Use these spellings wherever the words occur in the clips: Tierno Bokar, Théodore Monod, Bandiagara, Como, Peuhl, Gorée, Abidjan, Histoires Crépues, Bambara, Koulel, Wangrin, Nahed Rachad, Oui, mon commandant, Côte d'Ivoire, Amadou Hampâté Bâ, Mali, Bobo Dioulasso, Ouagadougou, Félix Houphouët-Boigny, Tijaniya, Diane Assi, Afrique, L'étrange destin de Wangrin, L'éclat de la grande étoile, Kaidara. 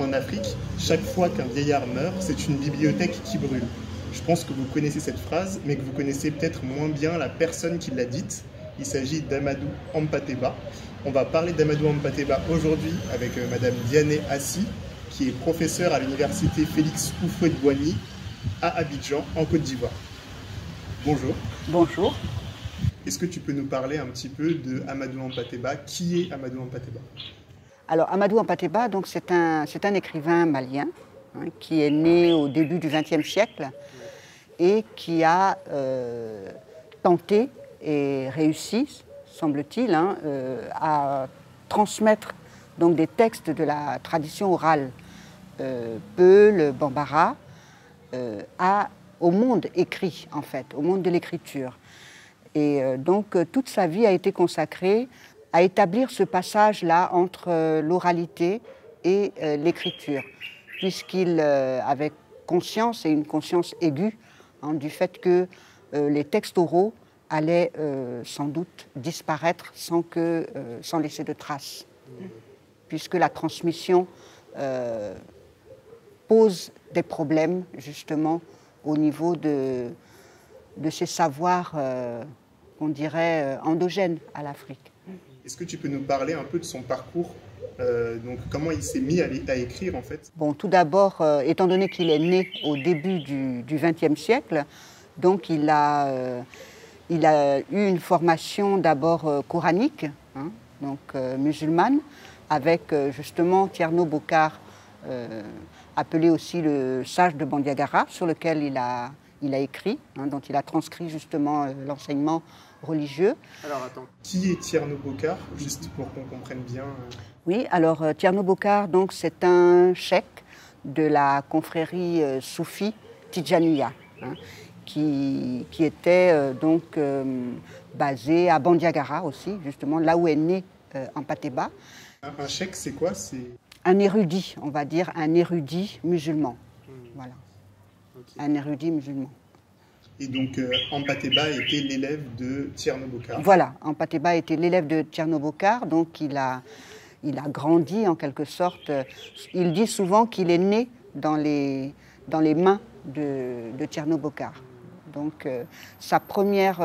en Afrique, chaque fois qu'un vieillard meurt, c'est une bibliothèque qui brûle. Je pense que vous connaissez cette phrase, mais que vous connaissez peut-être moins bien la personne qui l'a dite. Il s'agit d'Amadou Hampâté Bâ. On va parler d'Amadou Hampâté Bâ aujourd'hui avec Madame Diane Assi, qui est professeure à l'université Félix Houphouët-Boigny à Abidjan, en Côte d'Ivoire. Bonjour. Bonjour. Est-ce que tu peux nous parler un petit peu de Amadou Hampâté Bâ? Qui est Amadou Hampâté Bâ? Alors, Amadou Hampâté Bâ, c'est un écrivain malien hein, qui est né au début du XXe siècle et qui a tenté et réussi, semble-t-il, hein, à transmettre donc, des textes de la tradition orale Peuhl, Bambara, au monde écrit, en fait, au monde de l'écriture. Et donc, toute sa vie a été consacrée à établir ce passage-là entre l'oralité et l'écriture, puisqu'il avait conscience, et une conscience aiguë, hein, du fait que les textes oraux allaient sans doute disparaître sans laisser de traces, puisque la transmission pose des problèmes, justement, au niveau de ces savoirs, on dirait, endogènes à l'Afrique. Est-ce que tu peux nous parler un peu de son parcours, donc comment il s'est mis à écrire en fait? Bon, tout d'abord, étant donné qu'il est né au début du XXe siècle, donc il a eu une formation d'abord coranique, hein, donc musulmane, avec justement Tierno Bokar, appelé aussi le sage de Bandiagara, sur lequel il a écrit, hein, dont il a transcrit justement l'enseignement religieux. Alors attends, qui est Tierno Bokar, juste pour qu'on comprenne bien? Oui, alors Tierno Bokar, donc c'est un cheikh de la confrérie soufie Tijaniya, hein, qui était donc basée à Bandiagara aussi, justement là où est né Hampâté Bâ. Un cheikh, c'est quoi? C'est un érudit, on va dire, un érudit musulman. Voilà. Okay. Un érudit musulman. Et donc, Hampâté Bâ était l'élève de Tierno Bokar. Voilà, Hampâté Bâ était l'élève de Tierno Bokar, donc il a grandi en quelque sorte. Il dit souvent qu'il est né dans les mains de Tierno Bokar. Donc, sa première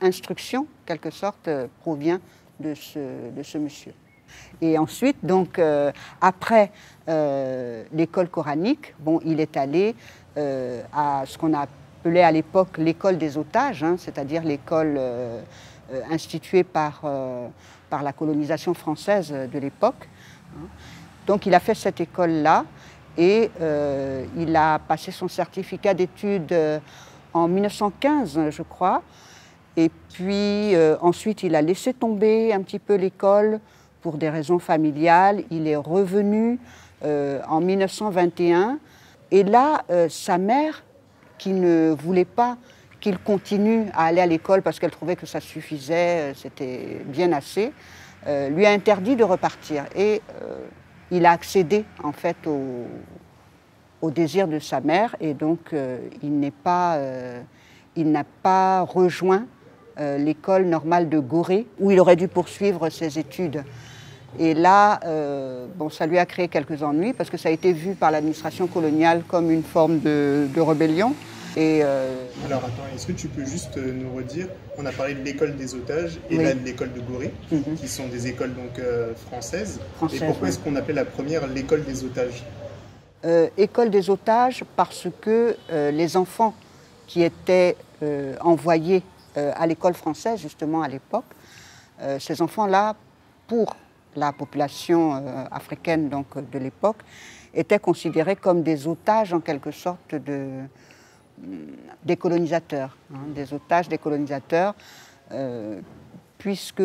instruction, en quelque sorte, provient de ce monsieur. Et ensuite, donc, après l'école coranique, bon, il est allé à ce qu'on appelait à l'époque l'école des otages, hein, c'est-à-dire l'école instituée par la colonisation française de l'époque. Donc il a fait cette école-là et il a passé son certificat d'études en 1915, je crois. Et puis ensuite, il a laissé tomber un petit peu l'école pour des raisons familiales. Il est revenu en 1921. Et là, sa mère, qui ne voulait pas qu'il continue à aller à l'école parce qu'elle trouvait que ça suffisait, c'était bien assez, lui a interdit de repartir. Et il a accédé, en fait, au désir de sa mère. Et donc, il n'a pas rejoint l'école normale de Gorée, où il aurait dû poursuivre ses études. Et là, bon, ça lui a créé quelques ennuis, parce que ça a été vu par l'administration coloniale comme une forme de rébellion. Et, alors attends, est-ce que tu peux juste nous redire, on a parlé de l'école des otages et oui, là de l'école de Gorée, qui sont des écoles donc, françaises. Et pourquoi est-ce qu'on appelle la première l'école des otages? École des otages parce que les enfants qui étaient envoyés à l'école française, justement à l'époque, ces enfants-là, pour la population africaine donc, de l'époque, étaient considérés comme des otages en quelque sorte des colonisateurs, hein, des otages des colonisateurs, puisque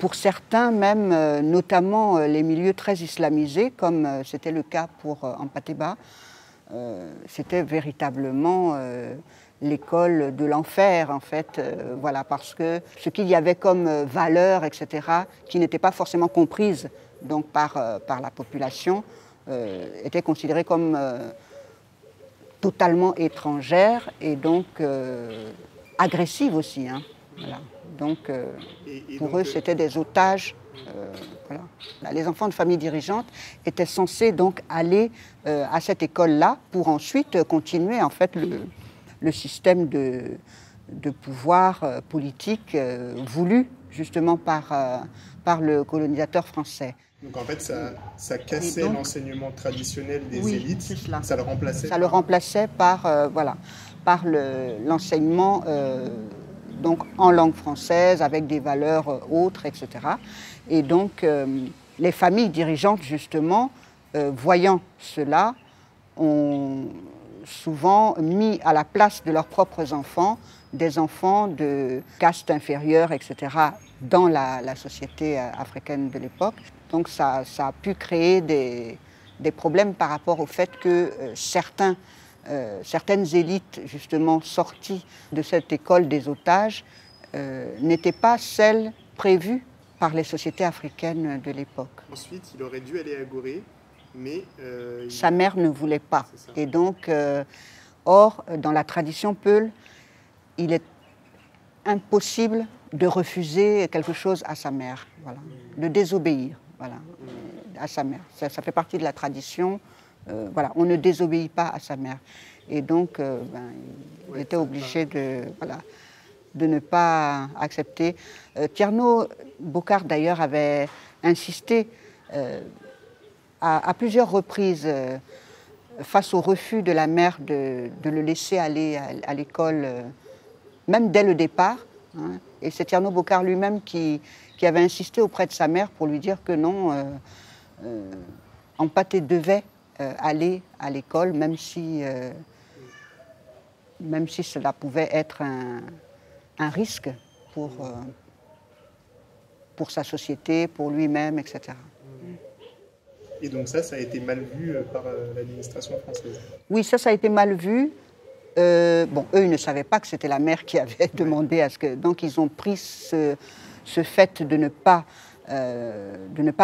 pour certains même, notamment les milieux très islamisés, comme c'était le cas pour Hampâté Bâ, c'était véritablement l'école de l'enfer, en fait, voilà, parce que ce qu'il y avait comme valeur, etc., qui n'était pas forcément comprise donc, par la population, était considérée comme totalement étrangère et donc agressive aussi. Hein, voilà. Donc, pour eux, c'était des otages Voilà. Les enfants de familles dirigeantes étaient censés donc aller à cette école-là pour ensuite continuer en fait le système de pouvoir politique voulu justement par le colonisateur français. Donc en fait, ça cassait l'enseignement traditionnel des élites, ça le remplaçait. Ça le remplaçait par, par l'enseignement en langue française, avec des valeurs autres, etc. Et donc, les familles dirigeantes, justement, voyant cela, ont souvent mis à la place de leurs propres enfants des enfants de caste inférieure, etc., dans la société africaine de l'époque. Donc ça a pu créer des problèmes par rapport au fait que certaines élites, justement, sorties de cette école des otages, n'étaient pas celles prévues par les sociétés africaines de l'époque. Ensuite, il aurait dû aller à Gorée, mais... Sa mère ne voulait pas. Et donc, or, dans la tradition Peuhl, il est impossible de refuser quelque chose à sa mère, voilà. De désobéir à sa mère. Ça fait partie de la tradition. On ne désobéit pas à sa mère. Et donc, il était obligé de ne pas accepter. Tierno Bokar, d'ailleurs, avait insisté à plusieurs reprises face au refus de la mère de le laisser aller à l'école, même dès le départ. Hein. Et c'est Tierno Bokar lui-même qui avait insisté auprès de sa mère pour lui dire que non, Hampâté devait aller à l'école, même si cela pouvait être un risque pour sa société, pour lui-même, etc. Et donc ça a été mal vu par l'administration française? Oui, ça a été mal vu. Eux, ils ne savaient pas que c'était la mère qui avait demandé à ce que... Donc, ils ont pris ce fait de ne pas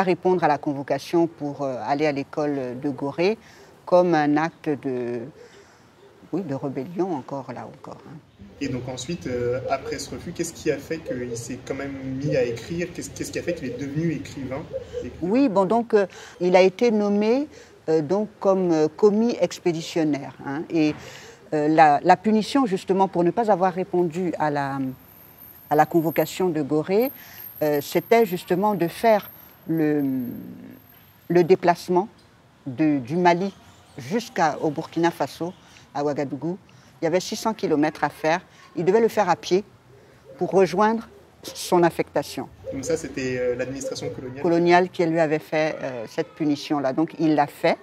répondre à la convocation pour aller à l'école de Gorée comme un acte de rébellion encore. Hein. Et donc ensuite, après ce refus, qu'est-ce qui a fait qu'il s'est quand même mis à écrire? Qu'est-ce qui a fait qu'il est devenu écrivain? Oui, bon, donc, il a été nommé comme commis expéditionnaire. Hein, et... La punition, justement, pour ne pas avoir répondu à la convocation de Gorée, c'était justement de faire le déplacement du Mali jusqu'au Burkina Faso, à Ouagadougou. Il y avait 600 km à faire. Il devait le faire à pied pour rejoindre son affectation. Donc ça, c'était l'administration coloniale qui lui avait fait cette punition-là. Donc il l'a fait.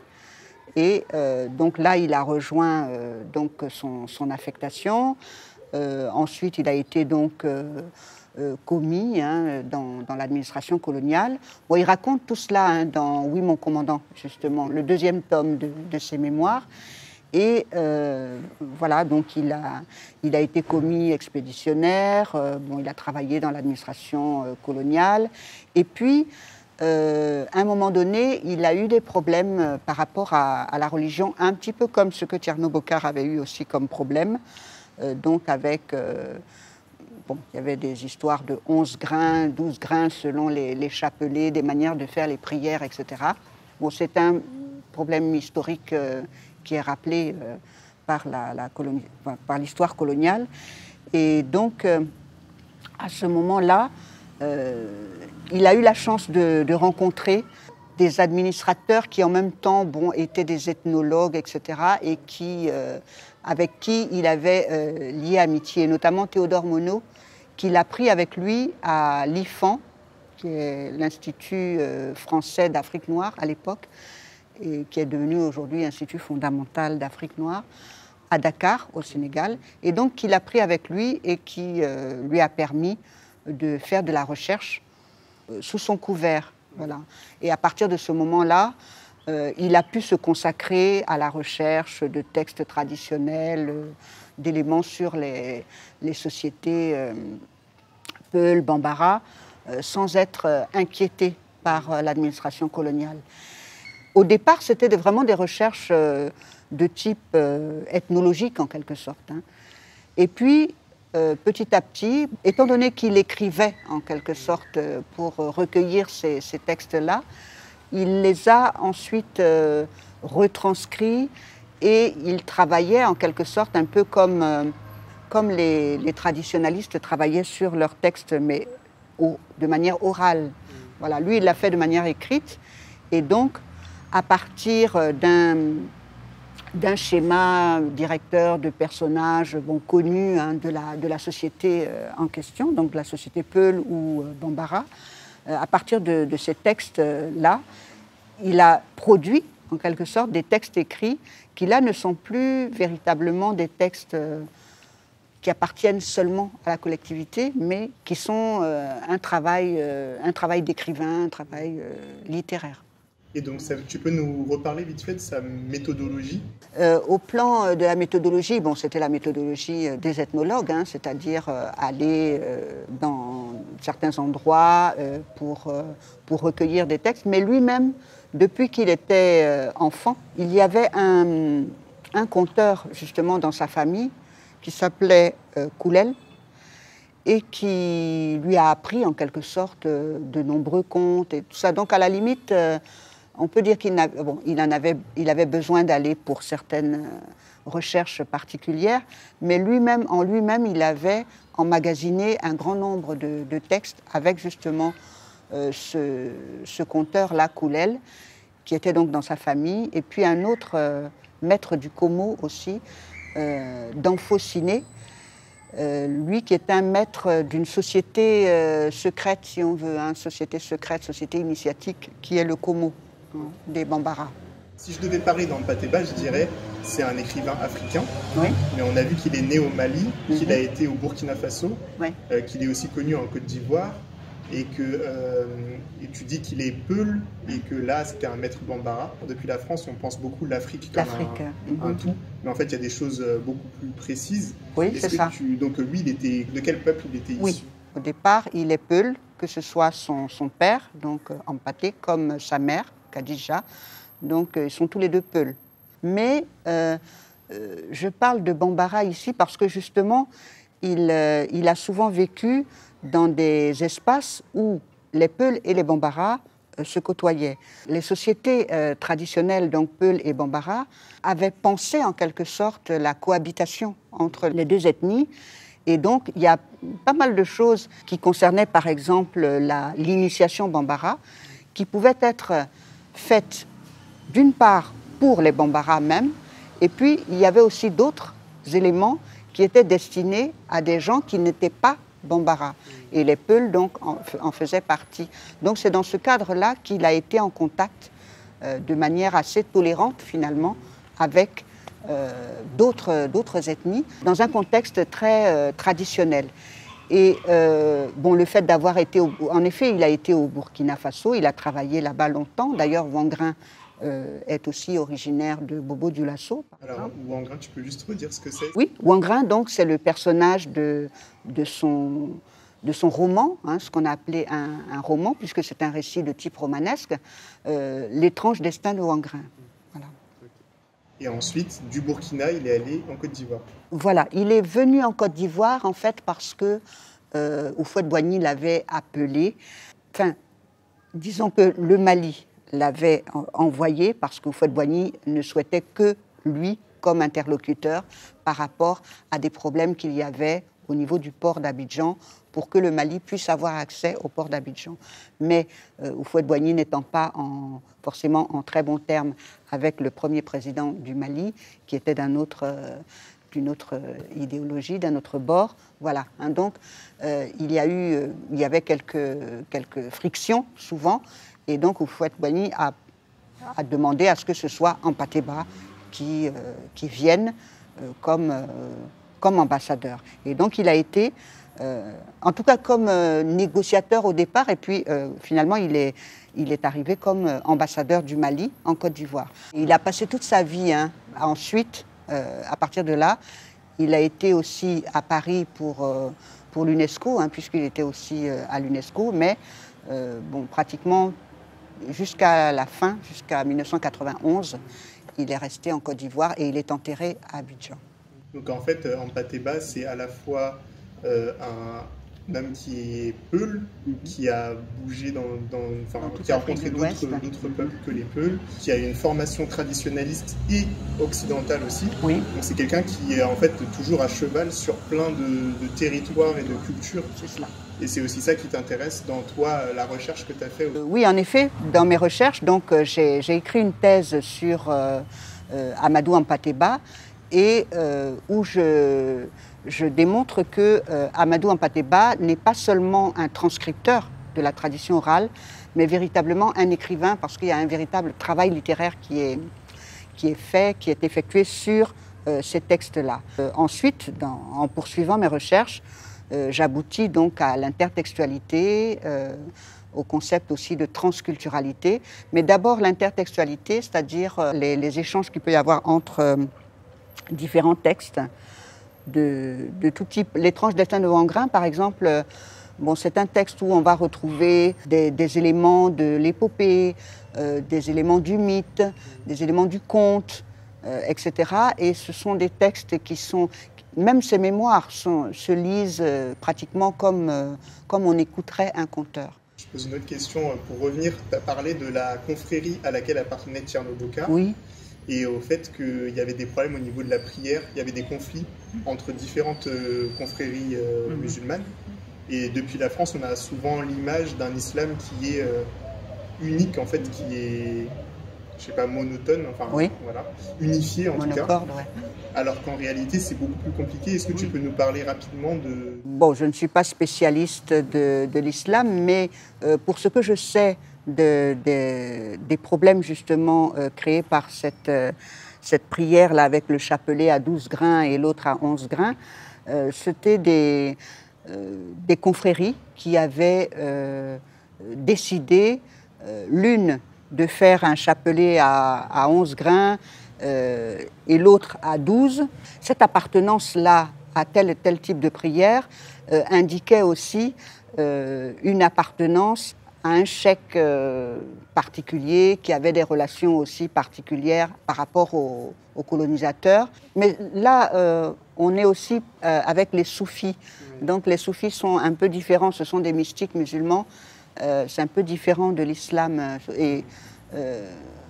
Et donc là, il a rejoint son affectation. Ensuite, il a été commis dans l'administration coloniale. Bon, il raconte tout cela dans « Oui, mon commandant », justement, le deuxième tome de ses mémoires. Et donc il a été commis expéditionnaire. Il a travaillé dans l'administration coloniale. Et puis... à un moment donné, il a eu des problèmes par rapport à la religion, un petit peu comme ce que Tierno Bokar avait eu aussi comme problème. Il y avait des histoires de 11 grains, 12 grains selon les chapelets, des manières de faire les prières, etc. Bon, c'est un problème historique qui est rappelé par l'histoire coloniale. Et donc, à ce moment-là, il a eu la chance de rencontrer des administrateurs qui, en même temps, étaient des ethnologues, etc., et avec qui il avait lié amitié, notamment Théodore Monod, qu'il a pris avec lui à l'IFAN, qui est l'Institut français d'Afrique noire à l'époque, et qui est devenu aujourd'hui Institut fondamental d'Afrique noire, à Dakar, au Sénégal, et donc qu'il a pris avec lui et qui lui a permis de faire de la recherche sous son couvert. Voilà. Et à partir de ce moment-là, il a pu se consacrer à la recherche de textes traditionnels, d'éléments sur les sociétés Peuhl, Bambara, sans être inquiété par l'administration coloniale. Au départ, c'était vraiment des recherches de type ethnologique, en quelque sorte. Hein. Et puis, petit à petit, étant donné qu'il écrivait en quelque sorte pour recueillir ces textes-là, il les a ensuite retranscrits et il travaillait en quelque sorte un peu comme les traditionalistes travaillaient sur leurs textes, mais de manière orale. Voilà, lui, il l'a fait de manière écrite. Et donc, à partir d'un schéma directeur de personnages connus hein, de la société en question, donc de la société Peuhl ou Bambara, à partir de ces textes-là, il a produit, en quelque sorte, des textes écrits qui, là, ne sont plus véritablement des textes qui appartiennent seulement à la collectivité, mais qui sont un travail d'écrivain, un travail littéraire. Et donc, tu peux nous reparler vite fait de sa méthodologie? Au plan de la méthodologie, bon, c'était la méthodologie des ethnologues, hein, c'est-à-dire aller dans certains endroits pour recueillir des textes. Mais lui-même, depuis qu'il était enfant, il y avait un conteur, justement, dans sa famille qui s'appelait Koulel et qui lui a appris, en quelque sorte, de nombreux contes et tout ça. Donc, à la limite... on peut dire qu'il avait besoin d'aller pour certaines recherches particulières, mais en lui-même, il avait emmagasiné un grand nombre de textes avec justement ce conteur-là, Koulel, qui était donc dans sa famille, et puis un autre maître du Como aussi, d'Amphociné, lui qui est un maître d'une société secrète, si on veut, hein, société secrète, société initiatique, qui est le Como. Des Bambara. Si je devais parler d'Hampâté Bâ, je dirais c'est un écrivain africain, oui. Mais on a vu qu'il est né au Mali, qu'il a été au Burkina Faso, oui. Qu'il est aussi connu en Côte d'Ivoire, et que tu dis qu'il est Peuhl, et que là c'était un maître Bambara. Depuis la France, on pense beaucoup l'Afrique comme un tout, mais en fait il y a des choses beaucoup plus précises. Oui, c'est ça. Donc lui, de quel peuple il était issu? Au départ, il est Peuhl, que ce soit son père, donc Hampâté, comme sa mère, Khadija. Donc, ils sont tous les deux Peuls. Mais je parle de Bambara ici parce que, justement, il a souvent vécu dans des espaces où les Peuls et les Bambara se côtoyaient. Les sociétés traditionnelles, donc Peuls et Bambara, avaient pensé, en quelque sorte, la cohabitation entre les deux ethnies. Et donc, il y a pas mal de choses qui concernaient, par exemple, l'initiation Bambara, qui pouvaient être faites d'une part pour les Bambara même, et puis il y avait aussi d'autres éléments qui étaient destinés à des gens qui n'étaient pas Bambara. Et les Peuls donc en faisaient partie. Donc c'est dans ce cadre-là qu'il a été en contact de manière assez tolérante finalement avec d'autres ethnies dans un contexte très traditionnel. Et bon, le fait d'avoir été, en effet, il a été au Burkina Faso, il a travaillé là-bas longtemps. D'ailleurs, Wangrin est aussi originaire de Bobo Dioulasso. Alors, Wangrin, tu peux juste redire ce que c'est? Oui, Wangrin, donc, c'est le personnage de son roman, hein, ce qu'on a appelé un roman, puisque c'est un récit de type romanesque, L'étrange destin de Wangrin. Et ensuite, du Burkina, il est allé en Côte d'Ivoire. Voilà, il est venu en Côte d'Ivoire, en fait, parce que Houphouët-Boigny l'avait appelé. Enfin, disons que le Mali l'avait envoyé, parce que Houphouët-Boigny ne souhaitait que lui comme interlocuteur par rapport à des problèmes qu'il y avait au niveau du port d'Abidjan, pour que le Mali puisse avoir accès au port d'Abidjan. Mais Houphouët-Boigny n'étant pas forcément en très bons termes avec le premier président du Mali, qui était d'une autre idéologie, d'un autre bord, voilà. Hein, donc il y avait quelques frictions souvent, et donc Houphouët-Boigny a demandé à ce que ce soit Hampâté Bâ qui vienne comme ambassadeur. Et donc il a été, en tout cas comme négociateur au départ, et puis finalement il est arrivé comme ambassadeur du Mali en Côte d'Ivoire. Il a passé toute sa vie, hein. Ensuite, à partir de là, il a été aussi à Paris pour l'UNESCO, hein, puisqu'il était aussi à l'UNESCO, mais bon, pratiquement jusqu'à la fin, jusqu'à 1991, il est resté en Côte d'Ivoire et il est enterré à Abidjan. Donc en fait, Hampâté Bâ, c'est à la fois un homme qui est Peuhl, qui a bougé qui a rencontré d'autres peuples que les Peuls, qui a une formation traditionnaliste et occidentale aussi. Oui. Donc c'est quelqu'un qui est en fait toujours à cheval sur plein de territoires et de cultures. C'est cela. Et c'est aussi ça qui t'intéresse dans toi, la recherche que tu as faite? Oui, en effet, dans mes recherches, donc j'ai écrit une thèse sur Amadou Hampâté Bâ et où je démontre que Amadou Hampâté Bâ n'est pas seulement un transcripteur de la tradition orale, mais véritablement un écrivain, parce qu'il y a un véritable travail littéraire qui est effectué sur ces textes-là. Ensuite, en poursuivant mes recherches, j'aboutis donc à l'intertextualité, au concept aussi de transculturalité, mais d'abord l'intertextualité, c'est-à-dire les échanges qu'il peut y avoir entre différents textes de tout type. L'étrange destin de Wangrin, par exemple, bon, c'est un texte où on va retrouver des éléments de l'épopée, des éléments du mythe, des éléments du conte, etc. Et ce sont des textes qui sont... Même ses mémoires se lisent pratiquement comme on écouterait un conteur. Je pose une autre question pour revenir. Tu as parlé de la confrérie à laquelle appartenait Tierno Bokar. Oui. Et au fait qu'il y avait des problèmes au niveau de la prière, il y avait des conflits entre différentes confréries musulmanes. Et depuis la France, on a souvent l'image d'un islam qui est unique, en fait, qui est... je ne sais pas, monotone, enfin oui. Voilà, unifié en tout cas, ouais. Alors qu'en réalité c'est beaucoup plus compliqué. Est-ce que oui. Tu peux nous parler rapidement de... Bon, je ne suis pas spécialiste de l'islam, mais pour ce que je sais des problèmes justement créés par cette prière-là avec le chapelet à 12 grains et l'autre à 11 grains, c'était des confréries qui avaient décidé l'une de faire un chapelet à 11 grains et l'autre à 12. Cette appartenance-là à tel et tel type de prière indiquait aussi une appartenance à un chèque particulier qui avait des relations aussi particulières par rapport aux colonisateurs. Mais là, on est aussi avec les soufis. Donc les soufis sont un peu différents, ce sont des mystiques musulmans. C'est un peu différent de l'islam. Et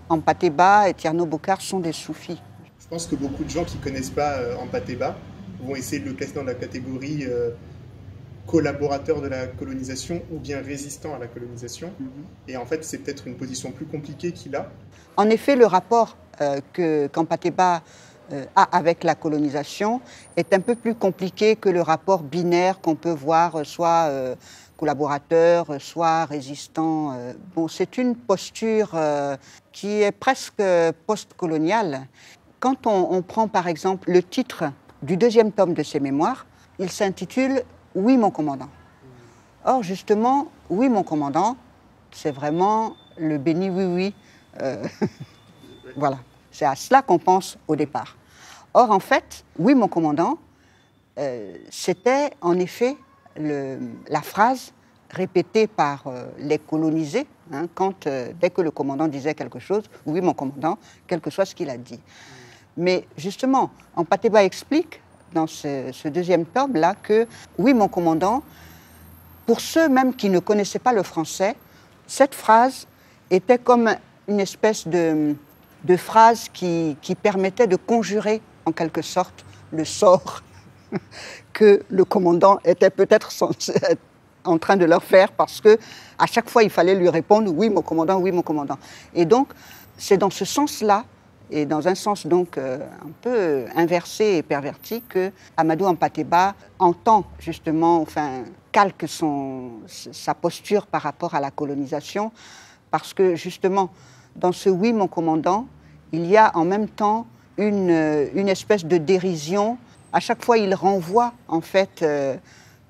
Hampâté Bâ et Tierno Bokar sont des soufis. Je pense que beaucoup de gens qui ne connaissent pas Hampâté Bâ vont essayer de le classer dans la catégorie collaborateur de la colonisation ou bien résistant à la colonisation. Et en fait, c'est peut-être une position plus compliquée qu'il a. En effet, le rapport qu'Hampâté Bâ avec la colonisation est un peu plus compliqué que le rapport binaire qu'on peut voir soit... collaborateur, soit résistant. Bon, c'est une posture qui est presque post-coloniale. Quand on prend par exemple le titre du deuxième tome de ses mémoires, il s'intitule « Oui, mon commandant ». Or justement, « Oui, mon commandant », c'est vraiment le béni oui-oui. Voilà, c'est à cela qu'on pense au départ. Or en fait, « Oui, mon commandant », c'était en effet la phrase répétée par les colonisés, hein, dès que le commandant disait quelque chose, « Oui, mon commandant », quel que soit ce qu'il a dit. Mais justement, Hampâté Bâ explique dans ce deuxième tome-là que « Oui, mon commandant », pour ceux même qui ne connaissaient pas le français, cette phrase était comme une espèce de phrase qui permettait de conjurer en quelque sorte le sort que le commandant était peut-être en train de leur faire, parce que à chaque fois il fallait lui répondre « Oui, mon commandant, oui, mon commandant ». Et donc c'est dans ce sens-là, et dans un sens donc un peu inversé et perverti, que Amadou Hampâté Bâ entend justement, enfin calque sa posture par rapport à la colonisation, parce que justement dans ce « Oui, mon commandant », il y a en même temps une espèce de dérision. À chaque fois, il renvoie en fait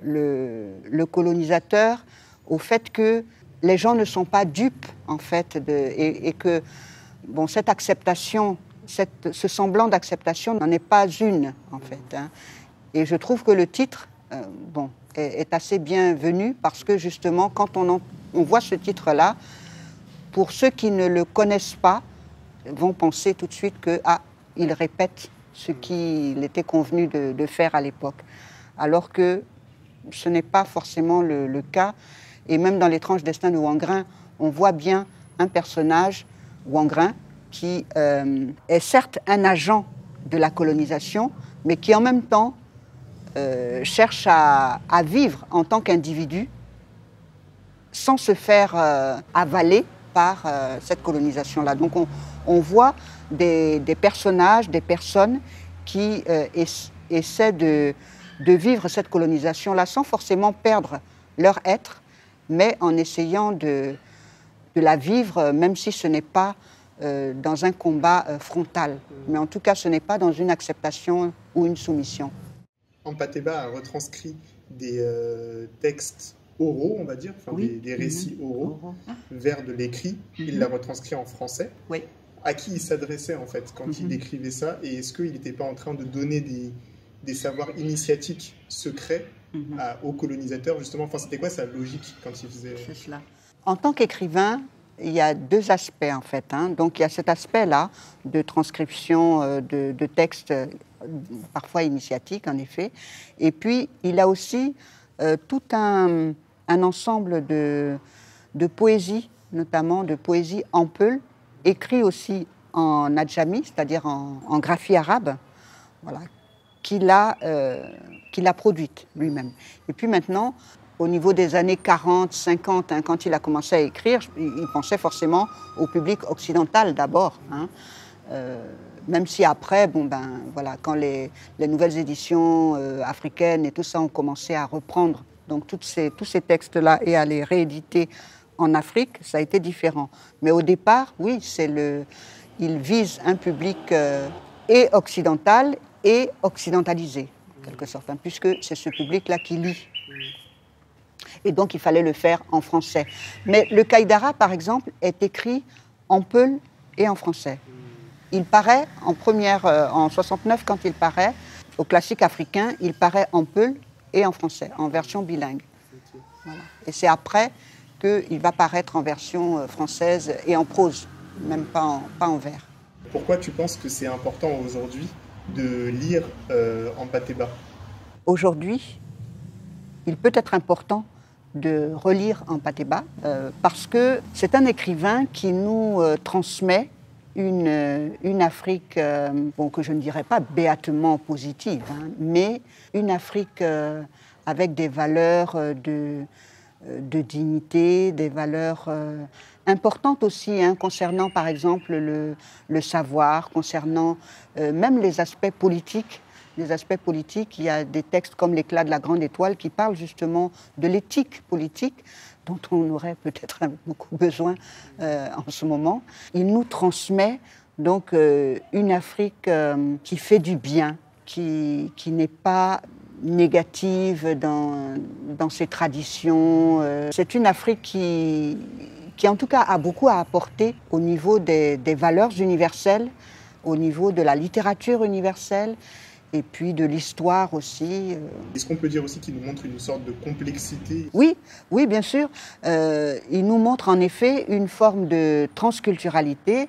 le colonisateur au fait que les gens ne sont pas dupes en fait, et que bon, cette acceptation, ce semblant d'acceptation n'en est pas une en fait. Hein. Et je trouve que le titre bon, est assez bienvenu, parce que justement, quand on voit ce titre-là, pour ceux qui ne le connaissent pas, vont penser tout de suite que ah, il répète ce qu'il était convenu de faire à l'époque. Alors que ce n'est pas forcément le cas. Et même dans L'étrange destin de Wangrin, on voit bien un personnage, Wangrin, qui est certes un agent de la colonisation, mais qui en même temps cherche à vivre en tant qu'individu sans se faire avaler par cette colonisation-là. Donc on voit des personnages, des personnes qui essaient de vivre cette colonisation-là sans forcément perdre leur être, mais en essayant de la vivre, même si ce n'est pas dans un combat frontal. Mais en tout cas, ce n'est pas dans une acceptation ou une soumission. Hampâté Bâ a retranscrit des textes oraux, on va dire, enfin, oui. des récits oraux, vers de l'écrit. Il l'a retranscrit en français. Oui. À qui il s'adressait, en fait, quand il écrivait ça? Et est-ce qu'il n'était pas en train de donner des savoirs initiatiques secrets aux colonisateurs, justement? Enfin, c'était quoi sa logique quand il faisait... C'est cela. En tant qu'écrivain, il y a deux aspects, en fait. Hein. Donc, il y a cet aspect-là de transcription de textes, parfois initiatiques, en effet. Et puis, il a aussi tout un ensemble de poésie, notamment de poésie en Peuhl, écrit aussi en adjami, c'est-à-dire en graphie arabe, voilà, qu'il a produite lui-même. Et puis maintenant, au niveau des années 40, 50, hein, quand il a commencé à écrire, il pensait forcément au public occidental d'abord, hein, même si après, bon ben, voilà, quand les nouvelles éditions africaines et tout ça ont commencé à reprendre donc tous ces textes-là et à les rééditer en Afrique, ça a été différent. Mais au départ, oui, il vise un public et occidental et occidentalisé, en quelque sorte, hein, puisque c'est ce public-là qui lit. Et donc, il fallait le faire en français. Mais le Kaidara, par exemple, est écrit en Peuhl et en français. Il paraît en première, en 69, quand il paraît, au classique africain, il paraît en Peuhl et en français, en version bilingue. Voilà. Et c'est après qu'il va paraître en version française et en prose, même pas en vers. Pourquoi tu penses que c'est important aujourd'hui de lire Hampâté Bâ? Aujourd'hui, il peut être important de relire Hampâté Bâ parce que c'est un écrivain qui nous transmet une Afrique, bon, que je ne dirais pas béatement positive, hein, mais une Afrique avec des valeurs de dignité, des valeurs importantes aussi, hein, concernant par exemple le savoir, concernant même les aspects politiques. Les aspects politiques, il y a des textes comme L'éclat de la grande étoile qui parlent justement de l'éthique politique dont on aurait peut-être beaucoup besoin en ce moment. Il nous transmet donc une Afrique qui fait du bien, qui n'est pas négative dans ses traditions. C'est une Afrique qui en tout cas a beaucoup à apporter au niveau des valeurs universelles, au niveau de la littérature universelle et puis de l'histoire aussi. Est-ce qu'on peut dire aussi qu'il nous montre une sorte de complexité? Oui, oui, bien sûr. Il nous montre en effet une forme de transculturalité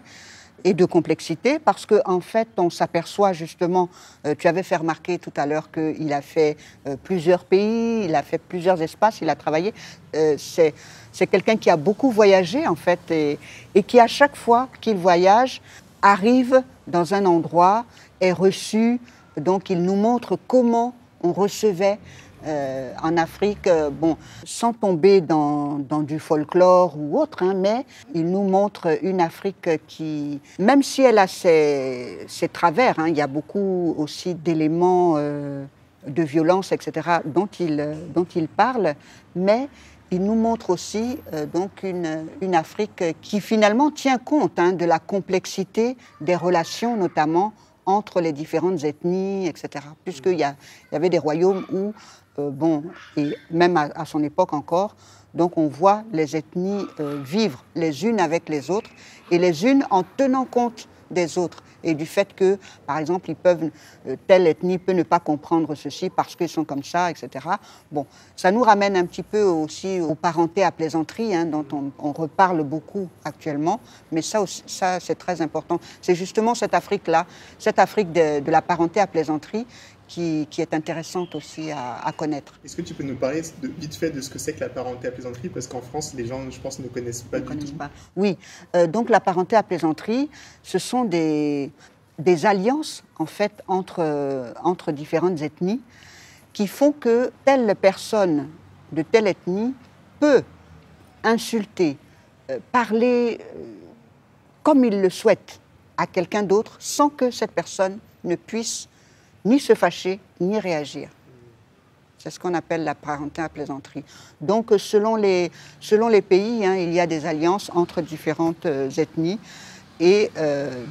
et de complexité, parce qu'en fait, on s'aperçoit justement, tu avais fait remarquer tout à l'heure qu'il a fait plusieurs pays, il a fait plusieurs espaces, il a travaillé. C'est quelqu'un qui a beaucoup voyagé, en fait, et qui, à chaque fois qu'il voyage, arrive dans un endroit, est reçu. Donc, il nous montre comment on recevait en Afrique, bon, sans tomber dans du folklore ou autre, hein, mais il nous montre une Afrique qui, même si elle a ses travers, hein, il y a beaucoup aussi d'éléments de violence, etc., dont il parle, mais il nous montre aussi donc une Afrique qui finalement tient compte, hein, de la complexité des relations, notamment entre les différentes ethnies, etc. Puisqu'il y avait des royaumes où, bon, et même à son époque encore, donc on voit les ethnies vivre les unes avec les autres, et les unes en tenant compte des autres, et du fait que, par exemple, ils peuvent, telle ethnie peut ne pas comprendre ceci parce qu'ils sont comme ça, etc. Bon, ça nous ramène un petit peu aussi aux parentés à plaisanterie, hein, dont on reparle beaucoup actuellement, mais ça aussi, ça c'est très important. C'est justement cette Afrique-là, cette Afrique de la parenté à plaisanterie qui est intéressante aussi à connaître. Est-ce que tu peux nous parler vite fait de ce que c'est que la parenté à plaisanterie? Parce qu'en France, les gens, je pense, ne connaissent pas du tout. Oui, donc la parenté à plaisanterie, ce sont des alliances, en fait, entre différentes ethnies qui font que telle personne de telle ethnie peut insulter, parler comme il le souhaite à quelqu'un d'autre sans que cette personne ne puisse ni se fâcher, ni réagir. C'est ce qu'on appelle la parenté à plaisanterie. Donc, selon les pays, hein, il y a des alliances entre différentes ethnies. Et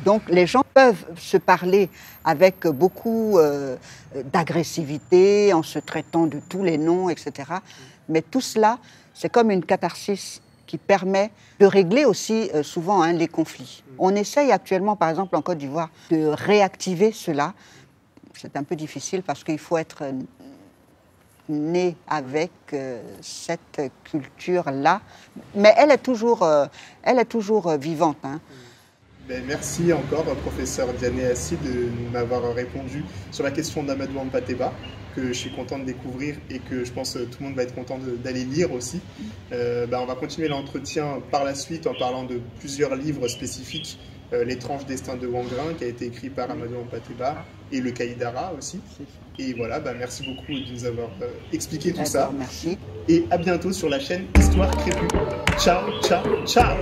donc, les gens peuvent se parler avec beaucoup d'agressivité, en se traitant de tous les noms, etc. Mais tout cela, c'est comme une catharsis qui permet de régler aussi souvent hein, les conflits. On essaye actuellement, par exemple, en Côte d'Ivoire, de réactiver cela. C'est un peu difficile parce qu'il faut être né avec cette culture-là. Mais elle est toujours vivante. Hein. Ben, merci encore, professeur Diane Assi, de m'avoir répondu sur la question d'Amadou Hampâté Bâ, que je suis content de découvrir et que je pense que tout le monde va être content d'aller lire aussi. On va continuer l'entretien par la suite en parlant de plusieurs livres spécifiques, L'étrange destin de Wangrin, qui a été écrit par Amadou Hampâté Bâ, et le Kaidara aussi. Et voilà, merci beaucoup de nous avoir expliqué tout ça. Merci. Et à bientôt sur la chaîne Histoires Crépues. Ciao, ciao, ciao.